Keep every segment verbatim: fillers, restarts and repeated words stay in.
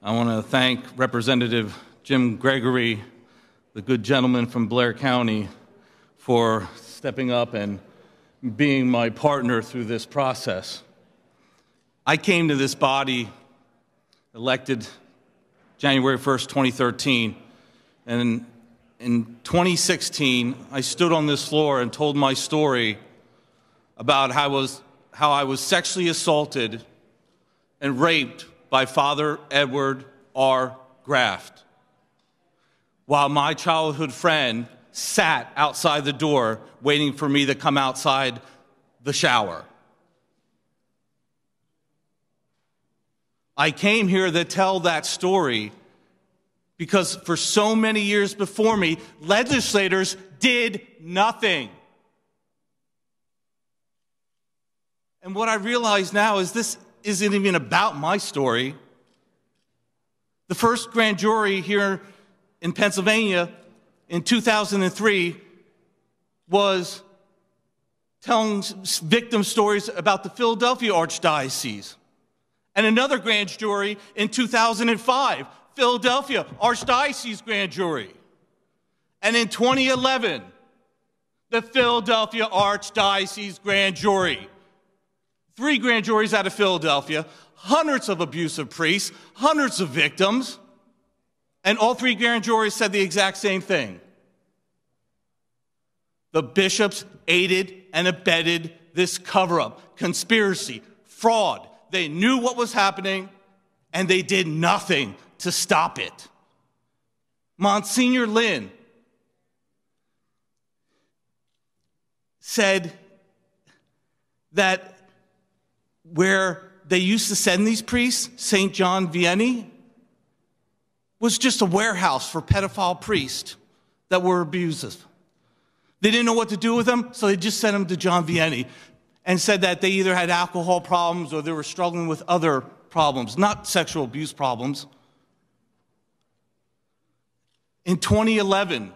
I want to thank Representative Jim Gregory, the good gentleman from Blair County, for stepping up and being my partner through this process. I came to this body elected January first, twenty thirteen, and in twenty sixteen, I stood on this floor and told my story about how I was, how I was sexually assaulted and raped by Father Edward R. Graft, while my childhood friend sat outside the door waiting for me to come outside the shower. I came here to tell that story because for so many years before me, legislators did nothing. And what I realize now is this isn't even about my story. The first grand jury here in Pennsylvania in two thousand three was telling victim stories about the Philadelphia Archdiocese. And another grand jury in two thousand five, Philadelphia Archdiocese grand jury. And in twenty eleven, the Philadelphia Archdiocese grand jury. Three grand juries out of Philadelphia, hundreds of abusive priests, hundreds of victims, and all three grand juries said the exact same thing. The bishops aided and abetted this cover-up, conspiracy, fraud. They knew what was happening, and they did nothing to stop it. Monsignor Lynn said that where they used to send these priests, Saint John Vianney, was just a warehouse for pedophile priests that were abusive. They didn't know what to do with them, so they just sent them to John Vianney and said that they either had alcohol problems or they were struggling with other problems, not sexual abuse problems. In twenty eleven,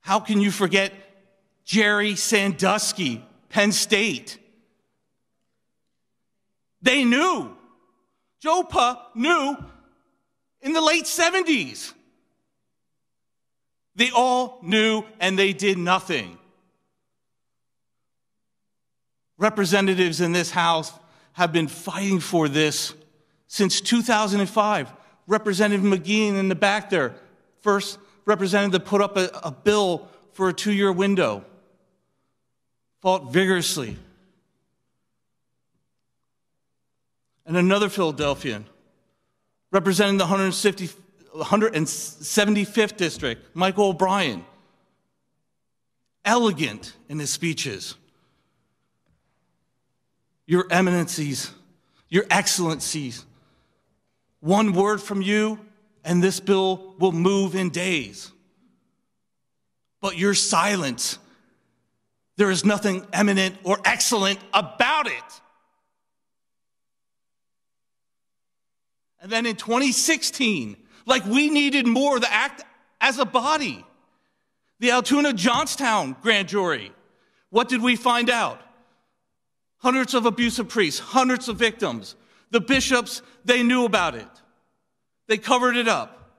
how can you forget Jerry Sandusky, Penn State? They knew. JOPA knew in the late seventies. They all knew and they did nothing. Representatives in this House have been fighting for this since two thousand five. Representative McGeehan in the back there, first representative to put up a, a bill for a two-year window, fought vigorously. And another Philadelphian, representing the one hundred seventy-fifth District, Michael O'Brien, elegant in his speeches. Your eminencies, your excellencies, one word from you and this bill will move in days. But your silence, there is nothing eminent or excellent about it. And then in twenty sixteen, like we needed more to act as a body, the Altoona-Johnstown grand jury, what did we find out? Hundreds of abusive priests, hundreds of victims. The bishops, they knew about it. They covered it up.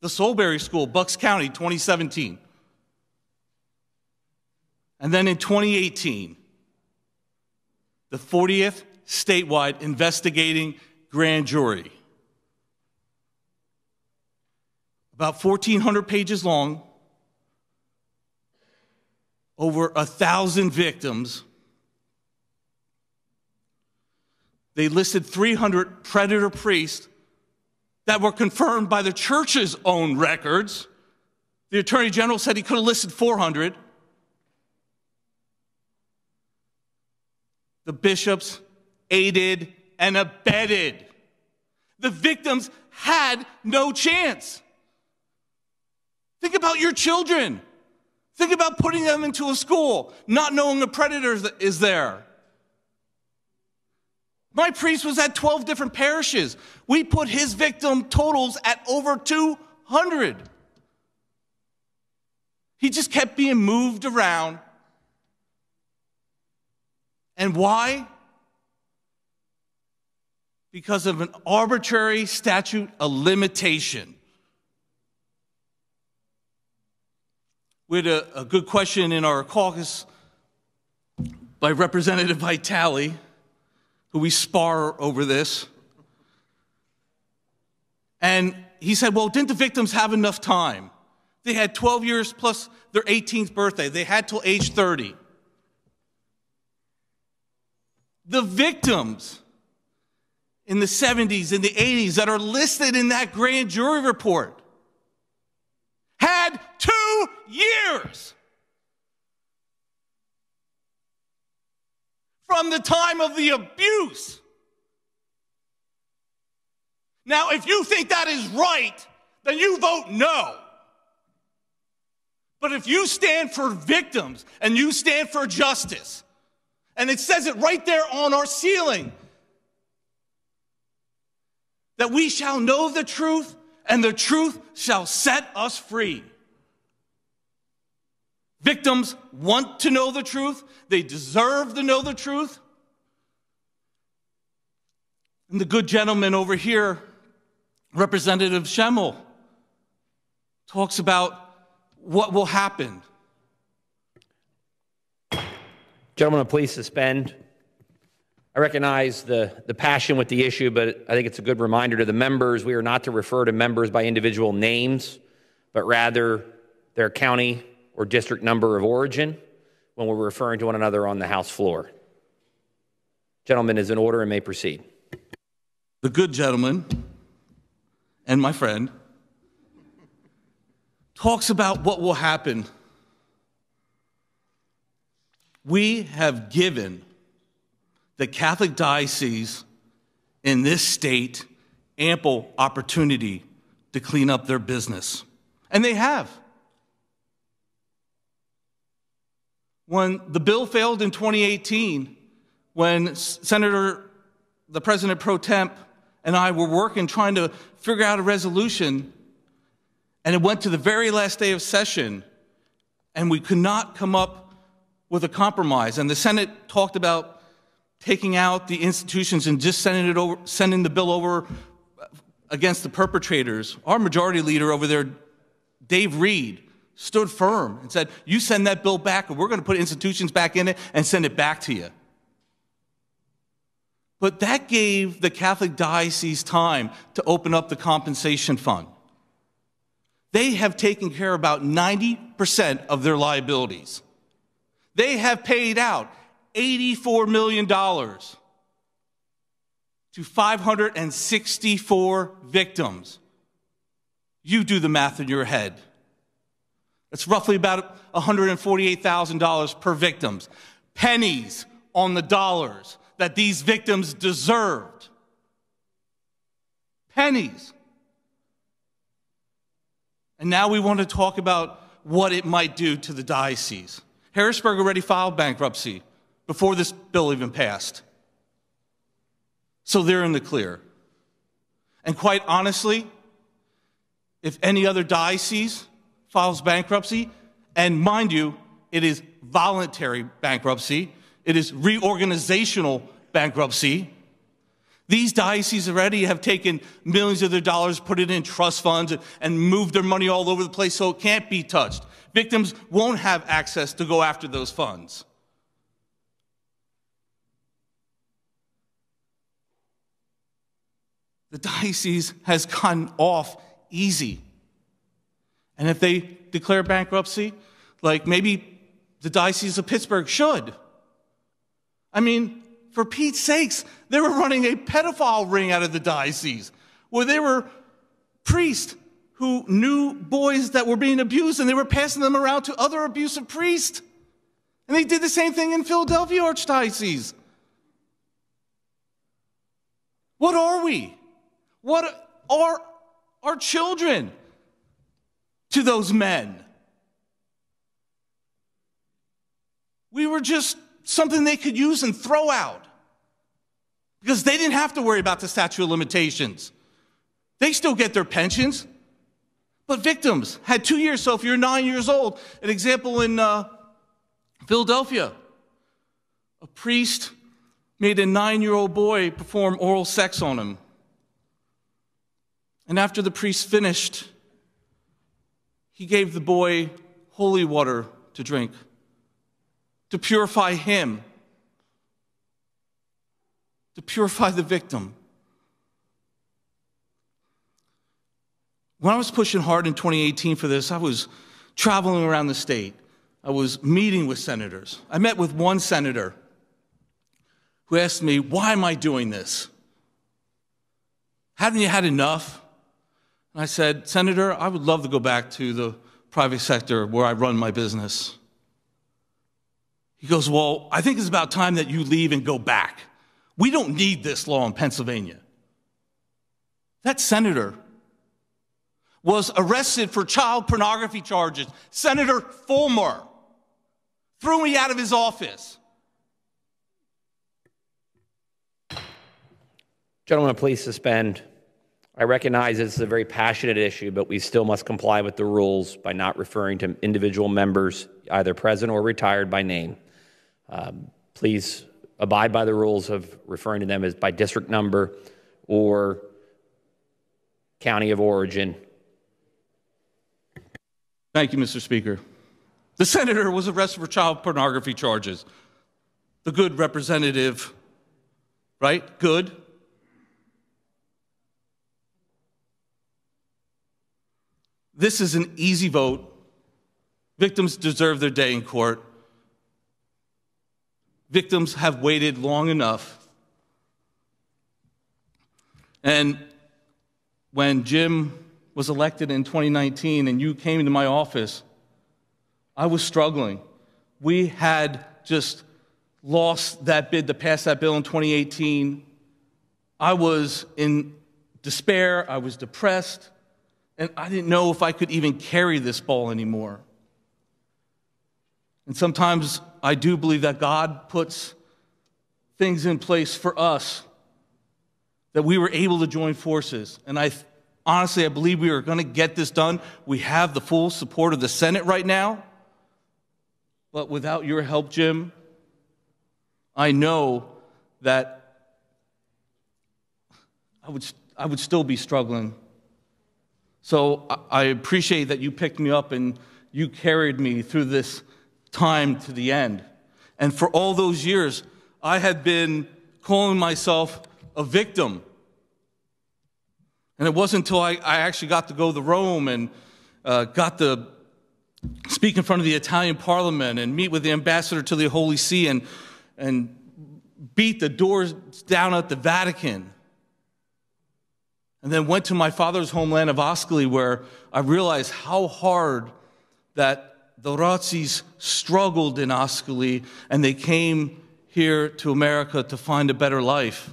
The Solberry School, Bucks County, twenty seventeen. And then in twenty eighteen, the fortieth statewide investigating grand jury, about fourteen hundred pages long, over a thousand victims. They listed three hundred predator priests that were confirmed by the church's own records. The Attorney General said he could have listed four hundred. The bishops aided and abetted. The victims had no chance. Think about your children. Think about putting them into a school, not knowing a predator is there. My priest was at twelve different parishes. We put his victim totals at over two hundred. He just kept being moved around. And why? because of an arbitrary statute of limitation. We had a, a good question in our caucus by Representative Vitale, who we spar over this. And he said, well, didn't the victims have enough time? They had twelve years plus their eighteenth birthday. They had till age thirty. The victims in the seventies, in the eighties that are listed in that grand jury report had two years from the time of the abuse. Now, if you think that is right, then you vote no. But if you stand for victims and you stand for justice, and it says it right there on our ceiling, that we shall know the truth and the truth shall set us free. Victims want to know the truth. They deserve to know the truth. And the good gentleman over here, Representative Schemmel, talks about what will happen. Gentlemen, please suspend. I recognize the, the passion with the issue, but I think it's a good reminder to the members we are not to refer to members by individual names, but rather their county or district number of origin when we're referring to one another on the House floor. Gentleman is in order and may proceed. The good gentleman and my friend talks about what will happen. We have given the Catholic diocese in this state ample opportunity to clean up their business, and they have. When the bill failed in twenty eighteen, when Senator, the President pro temp, and I were working trying to figure out a resolution, and it went to the very last day of session, and we could not come up with a compromise. And the Senate talked about taking out the institutions and just sending it over, sending the bill over against the perpetrators. Our majority leader over there, Dave Reed, stood firm and said, you send that bill back, and we're going to put institutions back in it and send it back to you. But that gave the Catholic diocese time to open up the compensation fund. They have taken care of about ninety percent of their liabilities. They have paid out eighty-four million dollars to five hundred sixty-four victims. You do the math in your head. That's roughly about one hundred forty-eight thousand dollars per victim. Pennies on the dollars that these victims deserved. Pennies. And now we want to talk about what it might do to the diocese. Harrisburg already filed bankruptcy before this bill even passed. So they're in the clear. And quite honestly, if any other diocese files bankruptcy, and mind you, it is voluntary bankruptcy, it is reorganizational bankruptcy, these dioceses already have taken millions of their dollars, put it in trust funds, and moved their money all over the place so it can't be touched. Victims won't have access to go after those funds. The diocese has gotten off easy. And if they declare bankruptcy, like maybe the diocese of Pittsburgh should. I mean, for Pete's sakes, they were running a pedophile ring out of the diocese where they were priests who knew boys that were being abused and they were passing them around to other abusive priests. And they did the same thing in Philadelphia Archdiocese. What are we? What are our children to those men? We were just something they could use and throw out, because they didn't have to worry about the statute of limitations. They still get their pensions. But victims had two years, so if you're nine years old, an example in uh, Philadelphia, a priest made a nine-year-old boy perform oral sex on him. And after the priest finished, he gave the boy holy water to drink, to purify him, to purify the victim. When I was pushing hard in twenty eighteen for this, I was traveling around the state. I was meeting with senators. I met with one senator who asked me, why am I doing this? Haven't you had enough? And I said, Senator, I would love to go back to the private sector where I run my business. He goes, well, I think it's about time that you leave and go back. We don't need this law in Pennsylvania. That senator was arrested for child pornography charges. Senator Fulmer threw me out of his office. Gentlemen, please suspend. I recognize this is a very passionate issue, but we still must comply with the rules by not referring to individual members, either present or retired, by name. Um, please abide by the rules of referring to them as by district number or county of origin. Thank you, Mister Speaker. The senator was arrested for child pornography charges. The good representative, right? Good. This is an easy vote. Victims deserve their day in court. Victims have waited long enough. And when Jim was elected in twenty nineteen and you came into my office, I was struggling. We had just lost that bid to pass that bill in twenty eighteen. I was in despair, I was depressed, and I didn't know if I could even carry this ball anymore. And sometimes I do believe that God puts things in place for us that we were able to join forces, and I Honestly, I believe we are going to get this done. We have the full support of the Senate right now. But without your help, Jim, I know that I would, I would still be struggling. So I appreciate that you picked me up and you carried me through this time to the end. And for all those years, I had been calling myself a victim. And it wasn't until I, I actually got to go to Rome and uh, got to speak in front of the Italian parliament and meet with the ambassador to the Holy See and, and beat the doors down at the Vatican. And then went to my father's homeland of Ascoli, where I realized how hard that the Razzis struggled in Ascoli, and they came here to America to find a better life.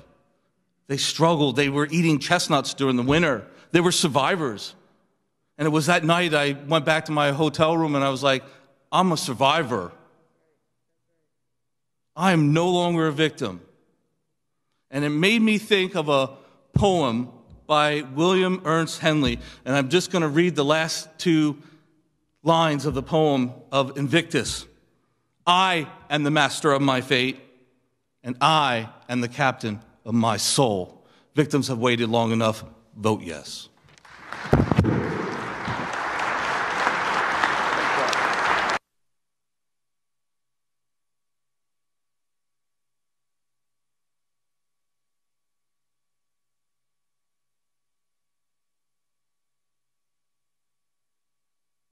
They struggled. They were eating chestnuts during the winter. They were survivors. And it was that night I went back to my hotel room and I was like, I'm a survivor. I am no longer a victim. And it made me think of a poem by William Ernest Henley. And I'm just going to read the last two lines of the poem of Invictus. I am the master of my fate, and I am the captain of my soul. Victims have waited long enough. Vote yes.